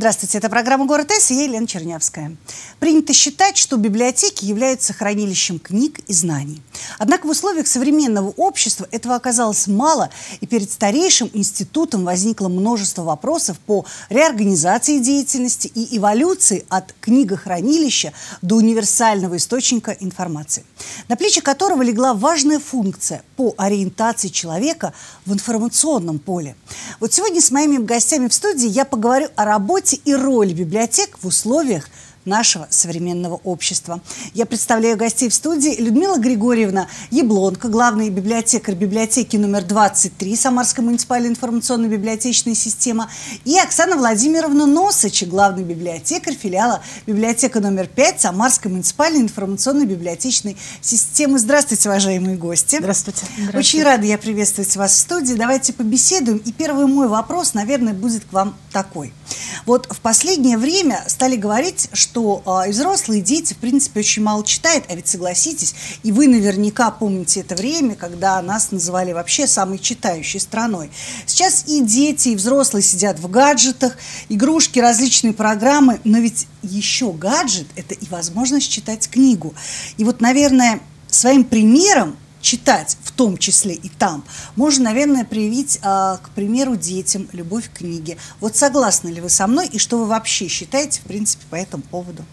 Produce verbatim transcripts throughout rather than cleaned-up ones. Здравствуйте, это программа «Город С», и я Елена Чернявская. Принято считать, что библиотеки являются хранилищем книг и знаний. Однако в условиях современного общества этого оказалось мало, и перед старейшим институтом возникло множество вопросов по реорганизации деятельности и эволюции от книгохранилища до универсального источника информации, на плечи которого легла важная функция по ориентации человека в информационном поле. Вот сегодня с моими гостями в студии я поговорю о работе и роли библиотек в условиях нашего современного общества. Я представляю гостей в студии: Людмила Григорьевна Яблонко, главный библиотекарь библиотеки номер двадцать три Самарской муниципальной информационной библиотечной системы, и Оксана Владимировна Носач, главный библиотекарь филиала библиотека номер пять Самарской муниципальной информационной библиотечной системы. Здравствуйте, уважаемые гости. Здравствуйте. Здравствуйте. Очень рада я приветствовать вас в студии. Давайте побеседуем. И первый мой вопрос, наверное, будет к вам такой. Вот в последнее время стали говорить, что что э, и взрослые, и дети, в принципе, очень мало читают. А ведь, согласитесь, и вы наверняка помните это время, когда нас называли вообще самой читающей страной. Сейчас и дети, и взрослые сидят в гаджетах, игрушки, различные программы. Но ведь еще гаджет – это и возможность читать книгу. И вот, наверное, своим примером читать, в том числе и там, можно, наверное, проявить, а, к примеру, детям любовь к книге. Вот согласны ли вы со мной, и что вы вообще считаете, в принципе, по этому поводу?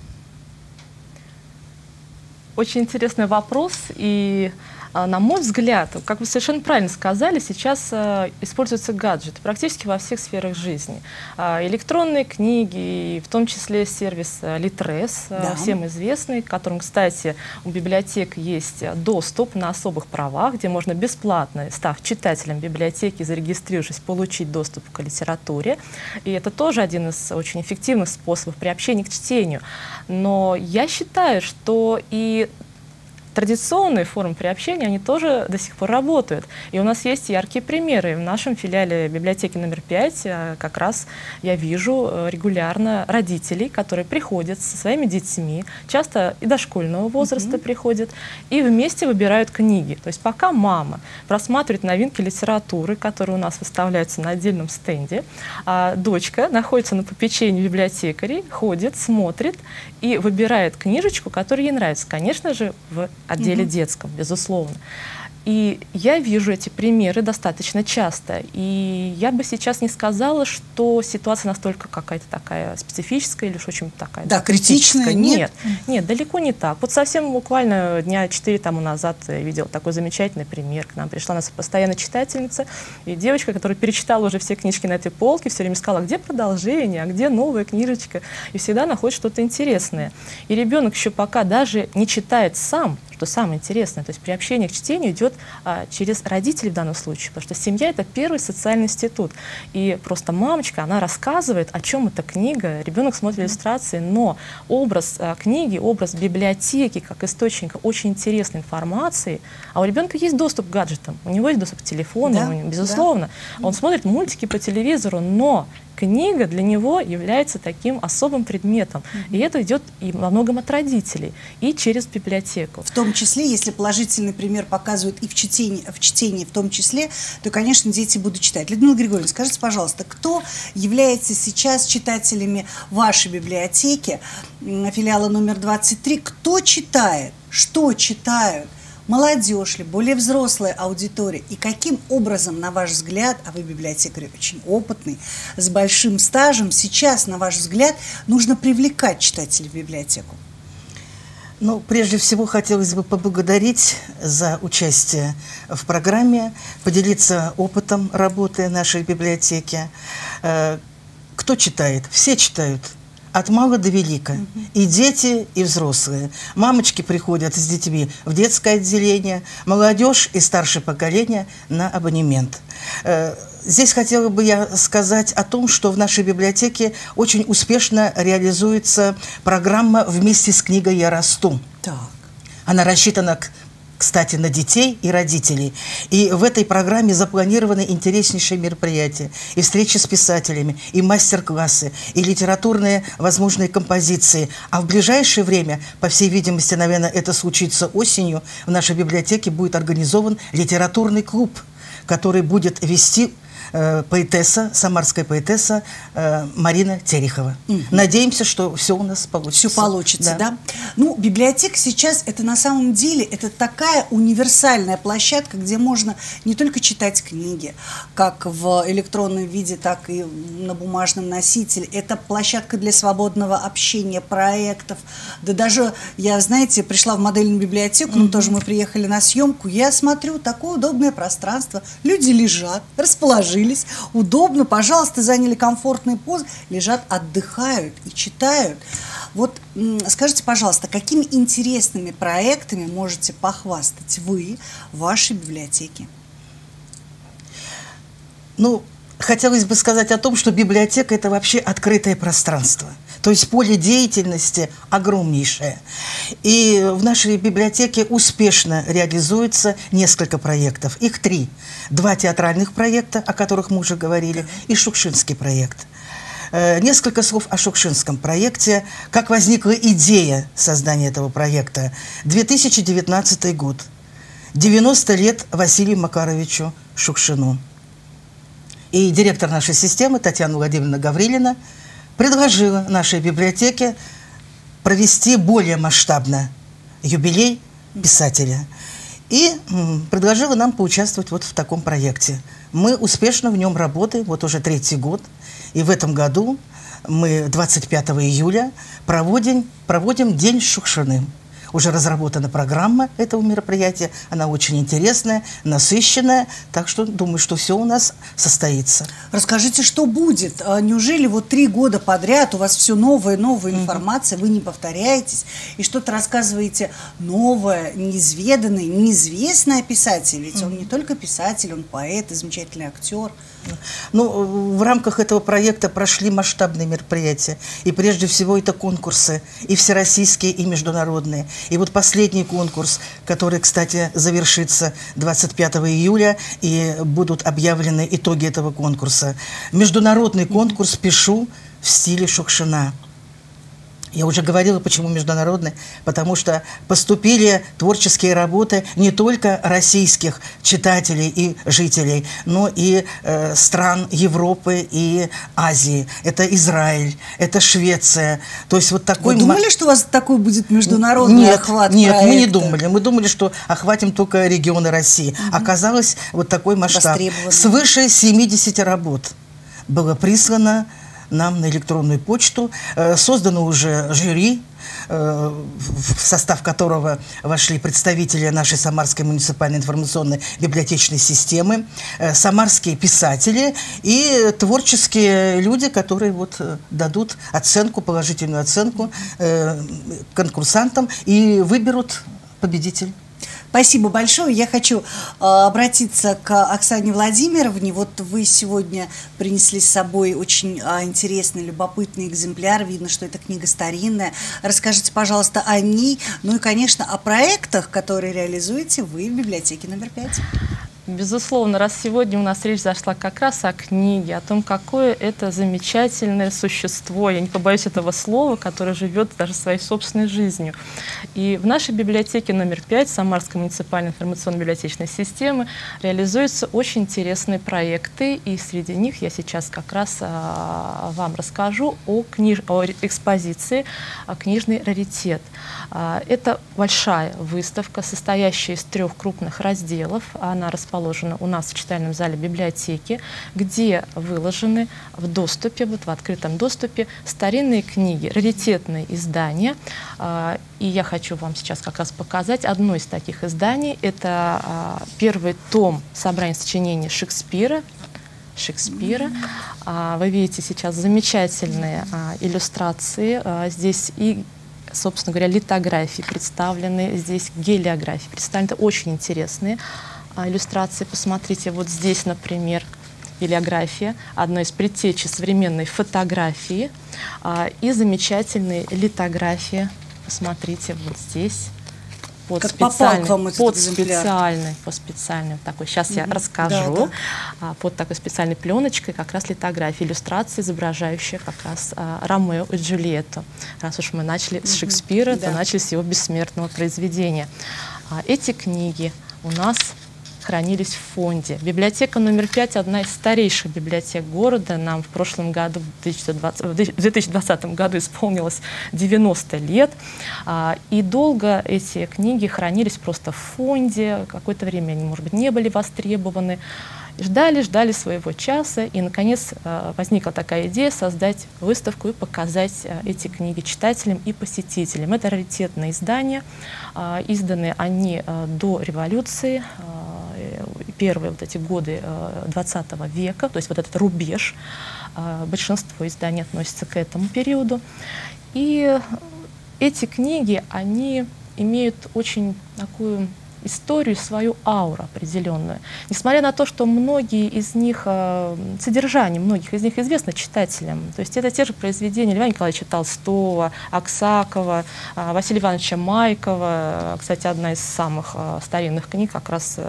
Очень интересный вопрос, и, на мой взгляд, как вы совершенно правильно сказали, сейчас используются гаджеты практически во всех сферах жизни. Электронные книги, в том числе сервис Литрес, да, всем известный, к которому, кстати, у библиотек есть доступ на особых правах, где можно бесплатно, став читателем библиотеки, зарегистрировавшись, получить доступ к литературе. И это тоже один из очень эффективных способов приобщения к чтению. Но я считаю, что и традиционные формы приобщения, они тоже до сих пор работают. И у нас есть яркие примеры. В нашем филиале библиотеки номер пять как раз я вижу регулярно родителей, которые приходят со своими детьми, часто и дошкольного возраста [S2] Mm-hmm. [S1] Приходят, и вместе выбирают книги. То есть пока мама просматривает новинки литературы, которые у нас выставляются на отдельном стенде, а дочка находится на попечении библиотекарей, ходит, смотрит и выбирает книжечку, которая ей нравится. Конечно же, в отделе угу. детском, безусловно. И я вижу эти примеры достаточно часто. И я бы сейчас не сказала, что ситуация настолько какая-то такая специфическая или уж очень такая... Да, критичная, нет? Нет, нет, далеко не так. Вот совсем буквально дня четыре тому назад я видела такой замечательный пример. К нам пришла наша постоянная читательница, и девочка, которая перечитала уже все книжки на этой полке, все время сказала, где продолжение, а где новая книжечка. И всегда находит что-то интересное. И ребенок еще пока даже не читает сам, что самое интересное, то есть приобщение к чтению идет а, через родителей в данном случае, потому что семья – это первый социальный институт. И просто мамочка, она рассказывает, о чем эта книга, ребенок смотрит иллюстрации, но образ а, книги, образ библиотеки как источника очень интересной информации, а у ребенка есть доступ к гаджетам, у него есть доступ к телефону, да, него, безусловно, да. Он смотрит мультики по телевизору, но книга для него является таким особым предметом. Mm-hmm. И это идет и во многом от родителей, и через библиотеку. В том числе, если положительный пример показывают и в чтении, в чтении в том числе, то, конечно, дети будут читать. Людмила Григорьевна, скажите, пожалуйста, кто является сейчас читателями вашей библиотеки, филиала номер двадцать три? Кто читает? Что читают? Молодежь ли, более взрослая аудитория? И каким образом, на ваш взгляд, а вы библиотекарь очень опытный, с большим стажем, сейчас, на ваш взгляд, нужно привлекать читателей в библиотеку? Ну, прежде всего, хотелось бы поблагодарить за участие в программе, поделиться опытом работы нашей библиотеки. Кто читает? Все читают. От мала до велика. И дети, и взрослые. Мамочки приходят с детьми в детское отделение, молодежь и старшее поколение на абонемент. Здесь хотела бы я сказать о том, что в нашей библиотеке очень успешно реализуется программа «Вместе с книгой я расту». Так. Она рассчитана к... кстати, на детей и родителей. И в этой программе запланированы интереснейшие мероприятия. И встречи с писателями, и мастер-классы, и литературные возможные композиции. А в ближайшее время, по всей видимости, наверное, это случится осенью, в нашей библиотеке будет организован литературный клуб, который будет вести э, поэтесса, самарская поэтесса э, Марина Терехова. Mm-hmm. Надеемся, что все у нас получится. Все получится, да. да? Ну, библиотека сейчас, это на самом деле, это такая универсальная площадка, где можно не только читать книги, как в электронном виде, так и на бумажном носителе. Это площадка для свободного общения, проектов. Да даже, я, знаете, пришла в модельную библиотеку, mm-hmm. ну, тоже мы приехали на съемку, я смотрю, такое удобное пространство, люди лежат, расположились, удобно, пожалуйста, заняли комфортные позы, лежат, отдыхают и читают. Вот скажите, пожалуйста, какими интересными проектами можете похвастать вы в вашей библиотеке? Ну, хотелось бы сказать о том, что библиотека – это вообще открытое пространство. То есть поле деятельности огромнейшее. И в нашей библиотеке успешно реализуется несколько проектов. Их три. Два театральных проекта, о которых мы уже говорили, и Шукшинский проект. Несколько слов о Шукшинском проекте. Как возникла идея создания этого проекта? две тысячи девятнадцатый год. девяносто лет Василию Макаровичу Шукшину. И директор нашей системы Татьяна Владимировна Гаврилина предложила нашей библиотеке провести более масштабно юбилей писателя. И предложила нам поучаствовать вот в таком проекте. Мы успешно в нем работаем, вот уже третий год. И в этом году мы двадцать пятого июля проводим, проводим День Шукшины. Уже разработана программа этого мероприятия. Она очень интересная, насыщенная. Так что думаю, что все у нас состоится. Расскажите, что будет? Неужели вот три года подряд у вас все новая и новая информация, вы не повторяетесь и что-то рассказываете новое, неизведанное, неизвестное писатель? Ведь он не только писатель, он поэт и замечательный актер. Ну, в рамках этого проекта прошли масштабные мероприятия. И прежде всего это конкурсы, и всероссийские, и международные. И вот последний конкурс, который, кстати, завершится двадцать пятого июля, и будут объявлены итоги этого конкурса. Международный конкурс «Пишу в стиле Шукшина». Я уже говорила, почему международный, потому что поступили творческие работы не только российских читателей и жителей, но и э, стран Европы и Азии. Это Израиль, это Швеция. То есть вот такой. Вы думали, что у вас такой будет международный нет, охват? Нет, проекта? Мы не думали. Мы думали, что охватим только регионы России. Угу. Оказалось, вот такой масштаб. Свыше семидесяти работ было прислано нам на электронную почту. Создано уже жюри, в состав которого вошли представители нашей Самарской муниципальной информационной библиотечной системы, самарские писатели и творческие люди, которые вот дадут оценку, положительную оценку конкурсантам и выберут победителя. Спасибо большое. Я хочу э, обратиться к Оксане Владимировне. Вот вы сегодня принесли с собой очень э, интересный, любопытный экземпляр. Видно, что эта книга старинная. Расскажите, пожалуйста, о ней. Ну и, конечно, о проектах, которые реализуете вы в библиотеке номер пять. Безусловно, раз сегодня у нас речь зашла как раз о книге, о том, какое это замечательное существо, я не побоюсь этого слова, которое живет даже своей собственной жизнью. И в нашей библиотеке номер пять Самарской муниципальной информационно-библиотечной системы реализуются очень интересные проекты, и среди них я сейчас как раз а, вам расскажу о, книж... о экспозиции о «Книжный раритет». А, это большая выставка, состоящая из трех крупных разделов. Она расположена положено у нас в читальном зале библиотеки, где выложены в доступе, вот в открытом доступе, старинные книги, раритетные издания. И я хочу вам сейчас как раз показать одно из таких изданий. Это первый том собрания сочинений Шекспира. Шекспира. Вы видите сейчас замечательные иллюстрации. Здесь и собственно говоря, литографии представлены, здесь гелиографии представлены, очень интересные иллюстрации. Посмотрите, вот здесь, например, гелиография, одна из предтечи современной фотографии, а, и замечательные литографии. Посмотрите, вот здесь. Под как специальный, попал к вам этот под специальный, по специальной такой, сейчас mm-hmm. я расскажу, да, да. А, под такой специальной пленочкой как раз литографии, иллюстрации, изображающие как раз а, Ромео и Джульетту. Раз уж мы начали mm-hmm. с Шекспира, да. то начали с его бессмертного произведения. А, эти книги у нас хранились в фонде. Библиотека номер пять – одна из старейших библиотек города. Нам в прошлом году, в две тысячи двадцатом году, исполнилось девяносто лет. И долго эти книги хранились просто в фонде. Какое-то время они, может быть, не были востребованы. Ждали, ждали своего часа, и, наконец, возникла такая идея создать выставку и показать эти книги читателям и посетителям. Это раритетные издания, изданы они до революции, первые вот эти годы двадцатого века, то есть вот этот рубеж, большинство изданий относится к этому периоду. И эти книги, они имеют очень такую историю, свою ауру определенную. Несмотря на то, что многие из них, содержание многих из них известно читателям, то есть это те же произведения Льва Николаевича Толстого, Аксакова, Василия Ивановича Майкова, кстати, одна из самых старинных книг, как раз,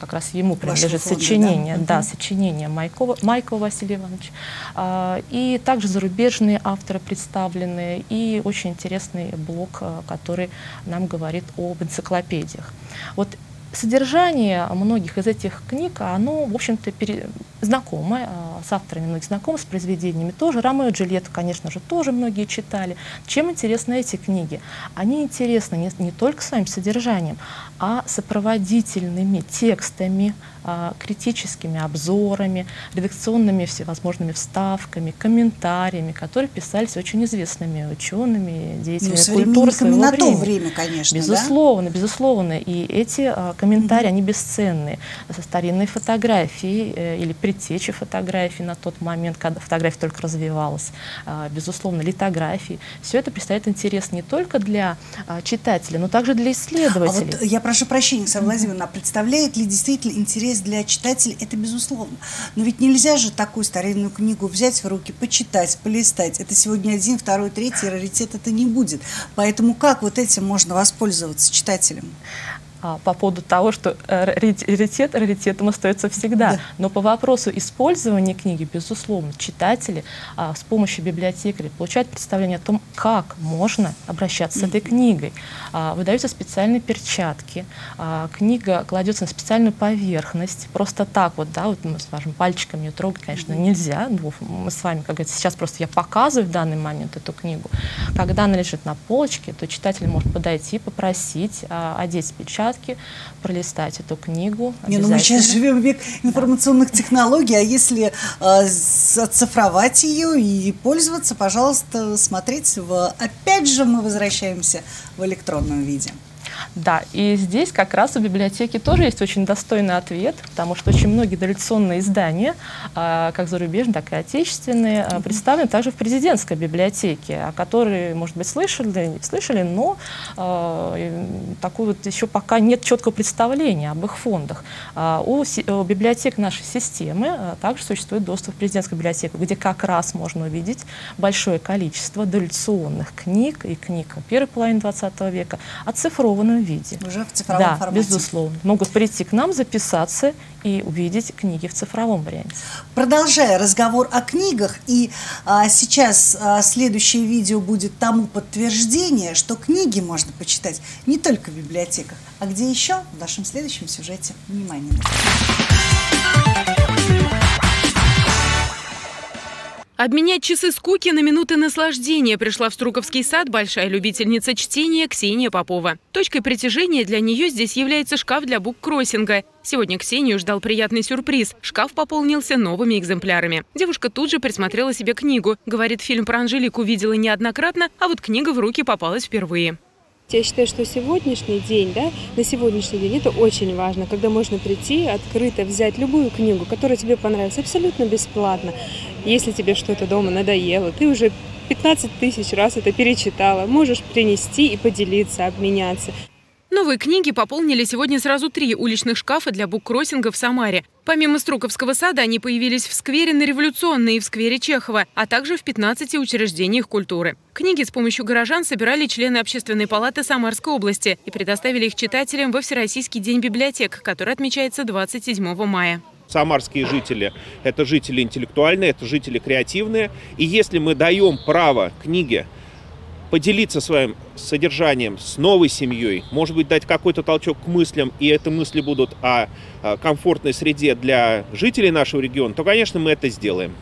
как раз ему принадлежит фонде, сочинение, да? Да, угу. Сочинение Майкова, Майкова Василия Ивановича. И также зарубежные авторы представлены, и очень интересный блок, который нам говорит об энциклопедиях. Вот содержание многих из этих книг, оно, в общем-то, пере... знакомо, с авторами многих знакомы, с произведениями тоже. Ромео и Джульетту, конечно же, тоже многие читали. Чем интересны эти книги? Они интересны не, не только своим содержанием, а сопроводительными текстами, критическими обзорами, редакционными всевозможными вставками, комментариями, которые писались очень известными учеными, деятелями культуры своего времени. На то время, конечно. Безусловно, да? Безусловно. И эти комментарии, mm-hmm. они бесценные. Со старинной фотографией или предтечи фотографий на тот момент, когда фотография только развивалась, безусловно, литографии. Все это представляет интерес не только для читателя, но также для исследователей. А вот я прошу прощения, Оксана Владимировна, mm-hmm. представляет ли действительно интерес для читателя? Это безусловно. Но ведь нельзя же такую старинную книгу взять в руки, почитать, полистать. Это сегодня один, второй, третий, раритет это не будет. Поэтому как вот этим можно воспользоваться читателем? По поводу того, что раритет раритетом остается всегда. Да. Но по вопросу использования книги, безусловно, читатели а, с помощью библиотекарей получают представление о том, как можно обращаться с этой книгой. А, выдаются специальные перчатки, а, книга кладется на специальную поверхность. Просто так вот, да, вот мы скажем, пальчиками ее трогать, конечно, нельзя. Мы с вами, как говорится, сейчас просто я показываю в данный момент эту книгу. Когда она лежит на полочке, то читатель может подойти, попросить, а, одеть печать, пролистать эту книгу. Не, ну мы сейчас живем в век информационных да. технологий, а если э, оцифровать ее и пользоваться, пожалуйста, смотреть. В... Опять же мы возвращаемся в электронном виде. Да, и здесь как раз у библиотеки тоже есть очень достойный ответ, потому что очень многие дореволюционные издания, как зарубежные, так и отечественные, представлены также в президентской библиотеке, о которой, может быть, слышали, слышали, но такой вот еще пока нет четкого представления об их фондах. У библиотек нашей системы также существует доступ в президентскую библиотеку, где как раз можно увидеть большое количество дореволюционных книг и книг первой половины двадцатого века, оцифрованных виде. Уже в цифровом да, формате. Безусловно. Могут прийти к нам, записаться и увидеть книги в цифровом варианте. Продолжая разговор о книгах, и а, сейчас а, следующее видео будет тому подтверждение, что книги можно почитать не только в библиотеках, а где еще в нашем следующем сюжете. Внимание! Обменять часы скуки на минуты наслаждения пришла в Струковский сад большая любительница чтения Ксения Попова. Точкой притяжения для нее здесь является шкаф для буккроссинга. Сегодня Ксению ждал приятный сюрприз. Шкаф пополнился новыми экземплярами. Девушка тут же присмотрела себе книгу. Говорит, фильм про Анжелику видела неоднократно, а вот книга в руки попалась впервые. Я считаю, что сегодняшний день, да, на сегодняшний день это очень важно, когда можно прийти, открыто взять любую книгу, которая тебе понравится, абсолютно бесплатно. Если тебе что-то дома надоело, ты уже пятнадцать тысяч раз это перечитала, можешь принести и поделиться, обменяться. Новые книги пополнили сегодня сразу три уличных шкафа для буккроссинга в Самаре. Помимо Струковского сада они появились в сквере на Революционной и в сквере Чехова, а также в пятнадцати учреждениях культуры. Книги с помощью горожан собирали члены Общественной палаты Самарской области и предоставили их читателям во Всероссийский день библиотек, который отмечается двадцать седьмого мая. Самарские жители – это жители интеллектуальные, это жители креативные. И если мы даем право книге поделиться своим содержанием с новой семьей, может быть, дать какой-то толчок к мыслям, и эти мысли будут о комфортной среде для жителей нашего региона, то, конечно, мы это сделаем.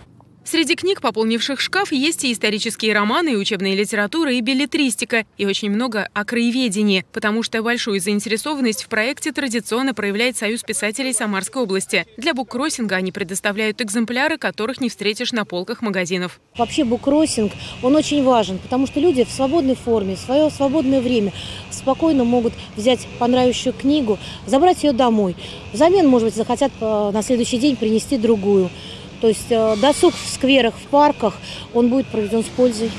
Среди книг, пополнивших шкаф, есть и исторические романы, и учебная литература, и беллетристика, и очень много о краеведении, потому что большую заинтересованность в проекте традиционно проявляет Союз писателей Самарской области. Для буккроссинга они предоставляют экземпляры, которых не встретишь на полках магазинов. Вообще буккроссинг, он очень важен, потому что люди в свободной форме, в свое свободное время спокойно могут взять понравившую книгу, забрать ее домой. Взамен, может быть, захотят на следующий день принести другую. То есть досуг в скверах, в парках, он будет проведен с пользой.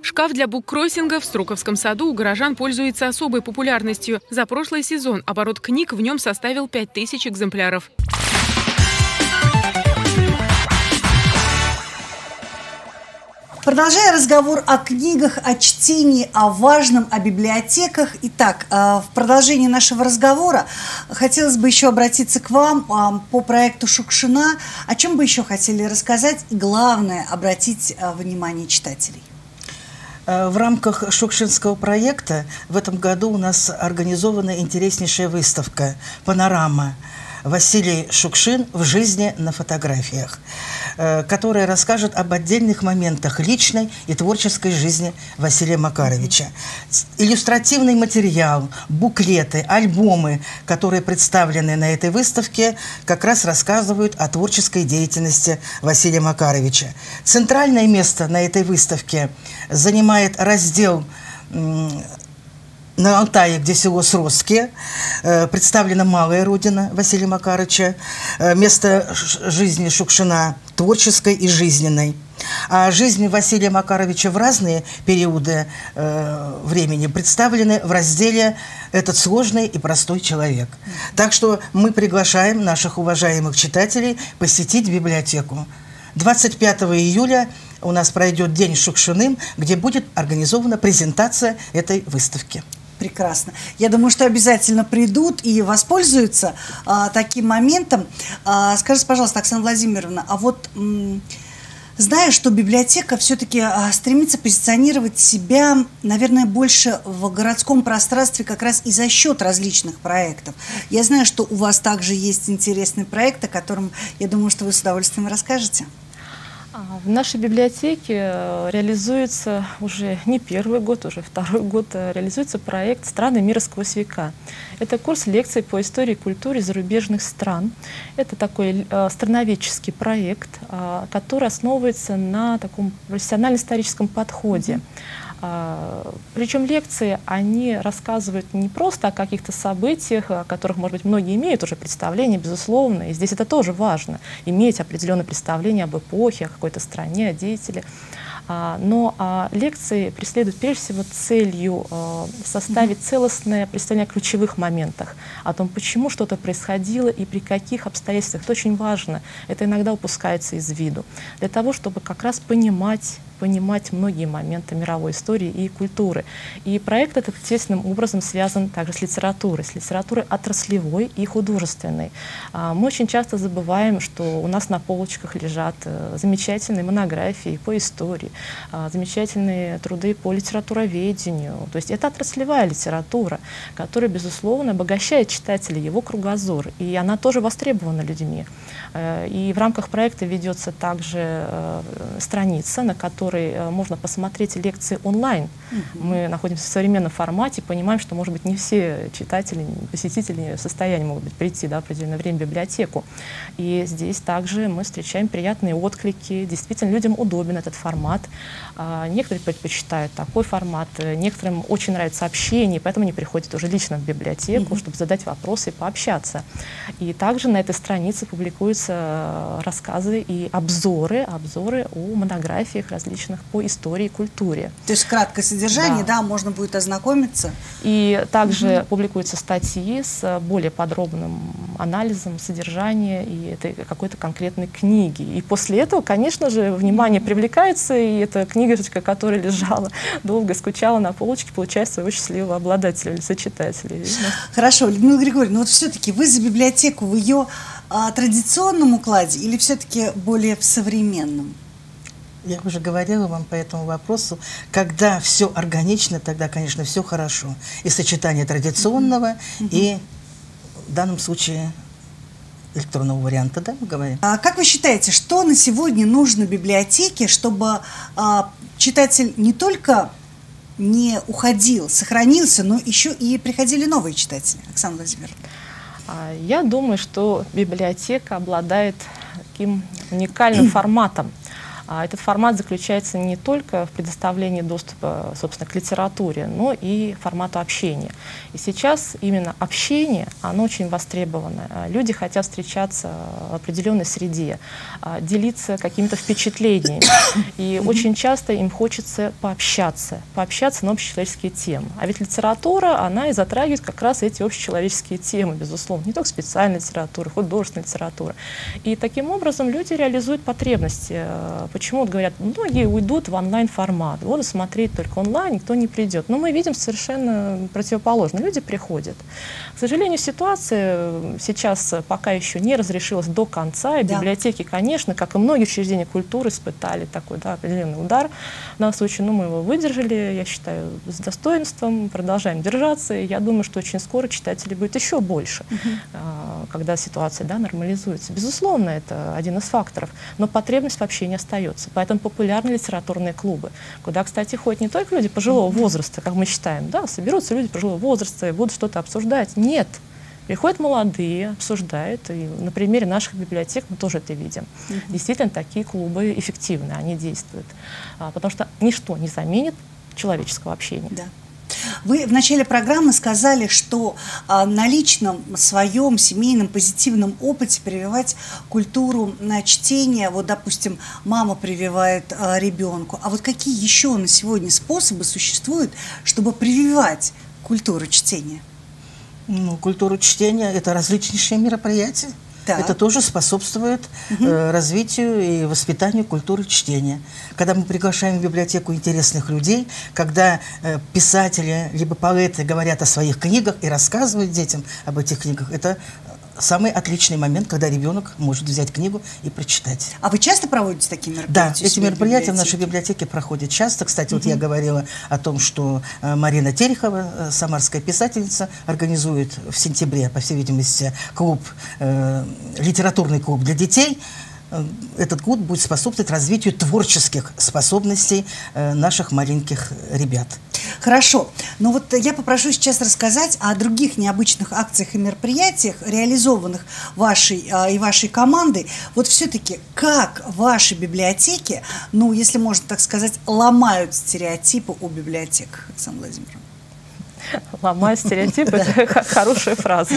Шкаф для буккроссинга в Струковском саду у горожан пользуется особой популярностью. За прошлый сезон оборот книг в нем составил пять тысяч экземпляров. Продолжая разговор о книгах, о чтении, о важном, о библиотеках. Итак, в продолжении нашего разговора хотелось бы еще обратиться к вам по проекту Шукшина. О чем бы еще хотели рассказать и, главное, обратить внимание читателей? В рамках Шукшинского проекта в этом году у нас организована интереснейшая выставка «Панорама. Василий Шукшин в жизни на фотографиях», которая расскажет об отдельных моментах личной и творческой жизни Василия Макаровича. Иллюстративный материал, буклеты, альбомы, которые представлены на этой выставке, как раз рассказывают о творческой деятельности Василия Макаровича. Центральное место на этой выставке занимает раздел «На Алтае, где село Сростки», представлена малая родина Василия Макаровича, место жизни Шукшина творческой и жизненной. А жизни Василия Макаровича в разные периоды э, времени представлены в разделе «Этот сложный и простой человек». Так что мы приглашаем наших уважаемых читателей посетить библиотеку. двадцать пятого июля у нас пройдет День Шукшиным, где будет организована презентация этой выставки. Прекрасно. Я думаю, что обязательно придут и воспользуются а, таким моментом. А, скажите, пожалуйста, Оксана Владимировна, а вот зная, что библиотека все-таки а, стремится позиционировать себя, наверное, больше в городском пространстве как раз и за счет различных проектов. Я знаю, что у вас также есть интересный проект, о котором, я думаю, что вы с удовольствием расскажете. В нашей библиотеке реализуется уже не первый год, уже второй год реализуется проект «Страны мира сквозь века». Это курс лекций по истории и культуре зарубежных стран. Это такой страноведческий проект, который основывается на таком профессионально-историческом подходе. Причем лекции, они рассказывают не просто о каких-то событиях, о которых, может быть, многие имеют уже представление, безусловно, и здесь это тоже важно, иметь определенное представление об эпохе, о какой-то стране, о деятеле. Но лекции преследуют прежде всего целью составить целостное представление о ключевых моментах, о том, почему что-то происходило и при каких обстоятельствах. Это очень важно, это иногда упускается из виду, для того, чтобы как раз понимать, понимать многие моменты мировой истории и культуры. И проект этот тесным образом связан также с литературой, с литературой отраслевой и художественной. Мы очень часто забываем, что у нас на полочках лежат замечательные монографии по истории, замечательные труды по литературоведению. То есть это отраслевая литература, которая, безусловно, обогащает читателя, его кругозор, и она тоже востребована людьми. И в рамках проекта ведется также страница, на которой можно посмотреть лекции онлайн. Mm-hmm. Мы находимся в современном формате, понимаем, что, может быть, не все читатели, посетители в состоянии могут быть прийти, да, в определенное время в библиотеку. И здесь также мы встречаем приятные отклики. Действительно, людям удобен этот формат. Некоторые предпочитают такой формат, некоторым очень нравится общение, поэтому они приходят уже лично в библиотеку, mm-hmm. чтобы задать вопросы и пообщаться. И также на этой странице публикуются рассказы и обзоры, обзоры о монографиях различных по истории и культуре. То есть краткое содержание, да, да можно будет ознакомиться. И также mm-hmm. публикуются статьи с более подробным анализом содержания и этой какой-то конкретной книги. И после этого, конечно же, внимание mm-hmm. привлекается, и эта книга, книжечка, которая лежала долго, скучала на полочке, получает своего счастливого обладателя или сочетателя. Хорошо, Людмила Григорьевна, вот все-таки вы за библиотеку в ее а, традиционном укладе или все-таки более в современном? Я уже говорила вам по этому вопросу. Когда все органично, тогда, конечно, все хорошо. И сочетание традиционного, mm-hmm. и в данном случае электронного варианта, да, мы говорим. А как вы считаете, что на сегодня нужно библиотеке, чтобы а, читатель не только не уходил, сохранился, но еще и приходили новые читатели? Оксана Владимировна. Я думаю, что библиотека обладает таким уникальным форматом. Этот формат заключается не только в предоставлении доступа, собственно, к литературе, но и формату общения. И сейчас именно общение, оно очень востребовано. Люди хотят встречаться в определенной среде, делиться какими-то впечатлениями. И очень часто им хочется пообщаться, пообщаться на общечеловеческие темы. А ведь литература, она и затрагивает как раз эти общечеловеческие темы, безусловно. Не только специальная литература, художественная литература. И таким образом люди реализуют потребности. Почему-то говорят, многие уйдут в онлайн-формат, будут смотреть только онлайн, никто не придет. Но мы видим совершенно противоположно. Люди приходят. К сожалению, ситуация сейчас пока еще не разрешилась до конца. И да. библиотеки, конечно, как и многие учреждения культуры, испытали такой, да, определенный удар. В данном случае, ну, мы его выдержали, я считаю, с достоинством, продолжаем держаться. И я думаю, что очень скоро читателей будет еще больше, угу. когда ситуация, да, нормализуется. Безусловно, это один из факторов. Но потребность вообще не остается. Поэтому популярны литературные клубы, куда, кстати, ходят не только люди пожилого возраста, как мы считаем, да, соберутся люди пожилого возраста и будут что-то обсуждать. Нет. Приходят молодые, обсуждают, и на примере наших библиотек мы тоже это видим. Mm-hmm. Действительно, такие клубы эффективны, они действуют, а, потому что ничто не заменит человеческого общения. Да. Вы в начале программы сказали, что а, на личном своем семейном позитивном опыте прививать культуру на чтение, вот, допустим, мама прививает а, ребенку. А вот какие еще на сегодня способы существуют, чтобы прививать культуру чтения? Ну, культуру чтения – это различнейшие мероприятия. Так. Это тоже способствует угу. э, развитию и воспитанию культуры чтения. Когда мы приглашаем в библиотеку интересных людей, когда э, писатели либо поэты говорят о своих книгах и рассказывают детям об этих книгах, это самый отличный момент, когда ребенок может взять книгу и прочитать. А вы часто проводите такие мероприятия? Да, эти мероприятия в, в нашей библиотеке проходят часто. Кстати, угу. вот я говорила о том, что э, Марина Терехова, э, самарская писательница, организует в сентябре, по всей видимости, клуб, э, литературный клуб для детей. Этот год будет способствовать развитию творческих способностей наших маленьких ребят. Хорошо. Но вот я попрошу сейчас рассказать о других необычных акциях и мероприятиях, реализованных вашей и вашей командой. Вот все-таки как ваши библиотеки, ну, если можно так сказать, ломают стереотипы о библиотеках, Оксана Владимировна? Ломать стереотипы – это хорошая фраза.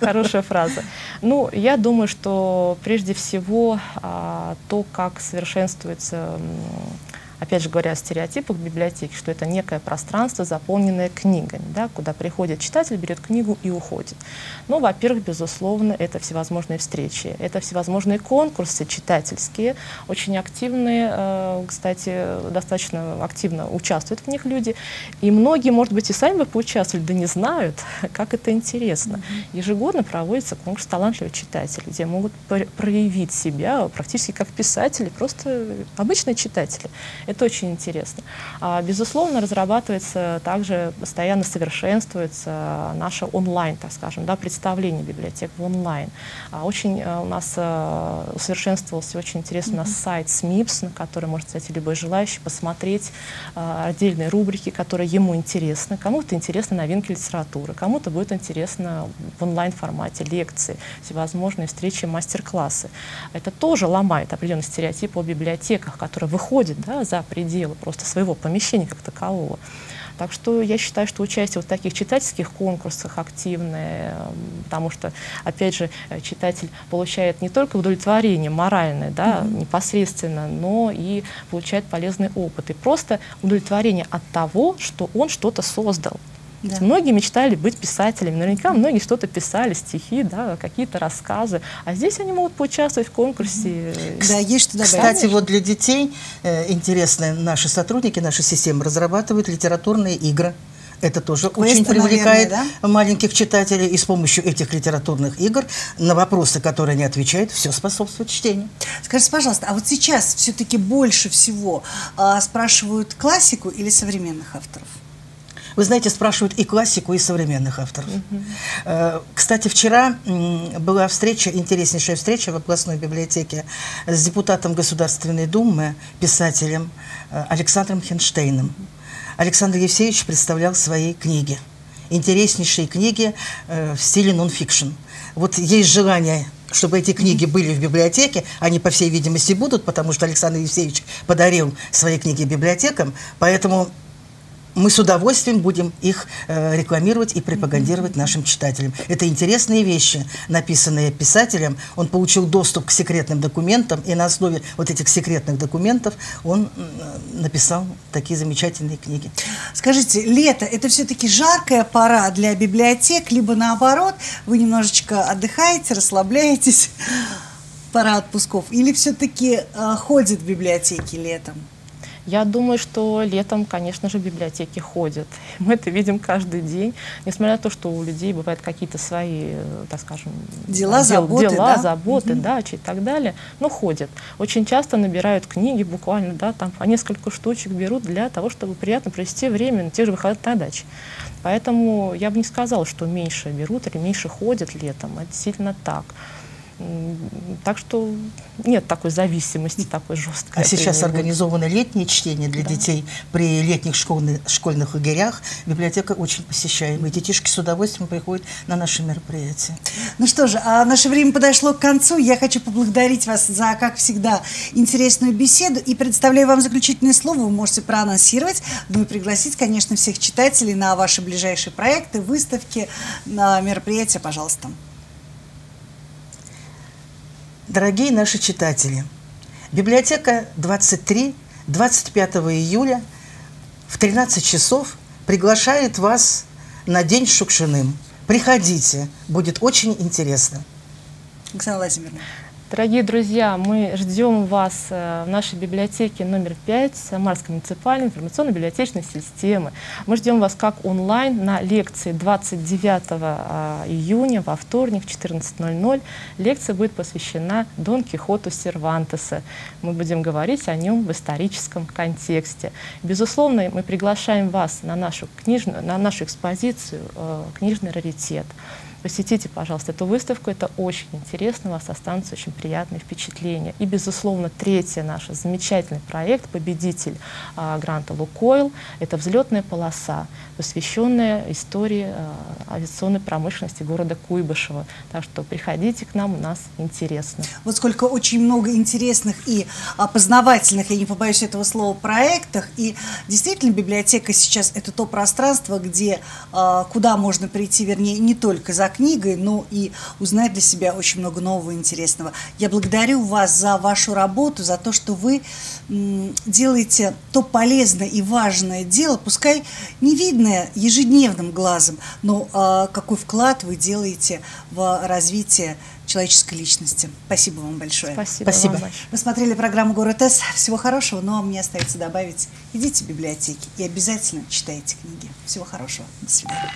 Хорошая фраза. Ну, я думаю, что прежде всего то, как совершенствуется, опять же говоря, о стереотипах библиотеки, что это некое пространство, заполненное книгами, да, куда приходит читатель, берет книгу и уходит. Ну, во-первых, безусловно, это всевозможные встречи, это всевозможные конкурсы читательские, очень активные, кстати, достаточно активно участвуют в них люди. И многие, может быть, и сами бы поучаствовали, да не знают, как это интересно. Ежегодно проводится конкурс талантливых читателей, где могут проявить себя практически как писатели, просто обычные читатели. Это очень интересно. Безусловно, разрабатывается также, постоянно совершенствуется наше онлайн, так скажем, да, представление библиотек в онлайн. Очень у нас усовершенствовался очень интересный mm-hmm. у нас сайт СМИБС, на который может зайти любой желающий, посмотреть отдельные рубрики, которые ему интересны. Кому-то интересны новинки литературы, кому-то будет интересно в онлайн-формате лекции, всевозможные встречи, мастер-классы. Это тоже ломает определенный стереотип о библиотеках, которые выходят, да, за пределы просто своего помещения как такового. Так что я считаю, что участие в таких читательских конкурсах активное, потому что, опять же, читатель получает не только удовлетворение моральное, да, mm-hmm. непосредственно, но и получает полезный опыт. И просто удовлетворение от того, что он что-то создал. Да. Многие мечтали быть писателями, наверняка многие что-то писали, стихи, да, какие-то рассказы, а здесь они могут поучаствовать в конкурсе. Да, есть что добавить. Кстати, вот для детей, э, интересно, наши сотрудники, наша система разрабатывает литературные игры Это тоже Квест, очень привлекает, наверное, да? маленьких читателей. И с помощью этих литературных игр на вопросы, которые они отвечают, все способствует чтению. Скажите, пожалуйста, а вот сейчас все-таки больше всего а, спрашивают классику или современных авторов? Вы знаете, спрашивают и классику, и современных авторов. Mm-hmm. Кстати, вчера была встреча, интереснейшая встреча в областной библиотеке с депутатом Государственной Думы, писателем Александром Хенштейном. Александр Евсеевич представлял свои книги. Интереснейшие книги в стиле нон-фикшн. Вот есть желание, чтобы эти книги были в библиотеке. Они, по всей видимости, будут, потому что Александр Евсеевич подарил свои книги библиотекам. Поэтому мы с удовольствием будем их э, рекламировать и пропагандировать нашим читателям. Это интересные вещи, написанные писателем. Он получил доступ к секретным документам, и на основе вот этих секретных документов он э, написал такие замечательные книги. Скажите, лето – это все-таки жаркая пора для библиотек, либо наоборот, вы немножечко отдыхаете, расслабляетесь, пора отпусков, или все-таки э, ходят в библиотеки летом? Я думаю, что летом, конечно же, библиотеки ходят. Мы это видим каждый день, несмотря на то, что у людей бывают какие-то свои, так скажем, дела, дел, заботы, дела, да? заботы угу. дачи и так далее, но ходят. Очень часто набирают книги, буквально, да, там по несколько штучек берут для того, чтобы приятно провести время на тех же выходах на даче. Поэтому я бы не сказала, что меньше берут или меньше ходят летом. Это действительно так. Так что нет такой зависимости, такой жесткой. А сейчас организовано летнее чтение для да. детей при летних школьных, школьных лагерях. Библиотека очень посещаемая. Детишки с удовольствием приходят на наши мероприятия. Ну что же, а наше время подошло к концу. Я хочу поблагодарить вас за, как всегда, интересную беседу. И предоставляю вам заключительное слово. Вы можете проанонсировать, ну и пригласить, конечно, всех читателей на ваши ближайшие проекты, выставки, на мероприятия, пожалуйста. Дорогие наши читатели, библиотека двадцать три — двадцать пятого июля в тринадцать часов приглашает вас на День с Шукшиным. Приходите, будет очень интересно. Оксана Владимировна. Дорогие друзья, мы ждем вас в нашей библиотеке номер пять Самарской муниципальной информационно-библиотечной системы. Мы ждем вас как онлайн на лекции двадцать девятого июня во вторник в четырнадцать ноль ноль. Лекция будет посвящена Дон Кихоту Сервантеса. Мы будем говорить о нем в историческом контексте. Безусловно, мы приглашаем вас на нашу, книжную, на нашу экспозицию «Книжный раритет». Посетите, пожалуйста, эту выставку, это очень интересно, у вас останутся очень приятные впечатления. И, безусловно, третий наш замечательный проект, победитель а, гранта «Лукойл», это «Взлетная полоса», посвященная истории а, авиационной промышленности города Куйбышева. Так что приходите к нам, у нас интересно. Вот сколько очень много интересных и а, познавательных, я не побоюсь этого слова, проектах. И действительно, библиотека сейчас это то пространство, где, а, куда можно прийти, вернее, не только за книгой, но и узнать для себя очень много нового и интересного. Я благодарю вас за вашу работу, за то, что вы делаете то полезное и важное дело, пускай не видное ежедневным глазом, но а, какой вклад вы делаете в развитие человеческой личности. Спасибо вам большое. Спасибо. Спасибо. Вам большое. Вы смотрели программу «Город С». Всего хорошего, но мне остается добавить: идите в библиотеки и обязательно читайте книги. Всего хорошего. До свидания.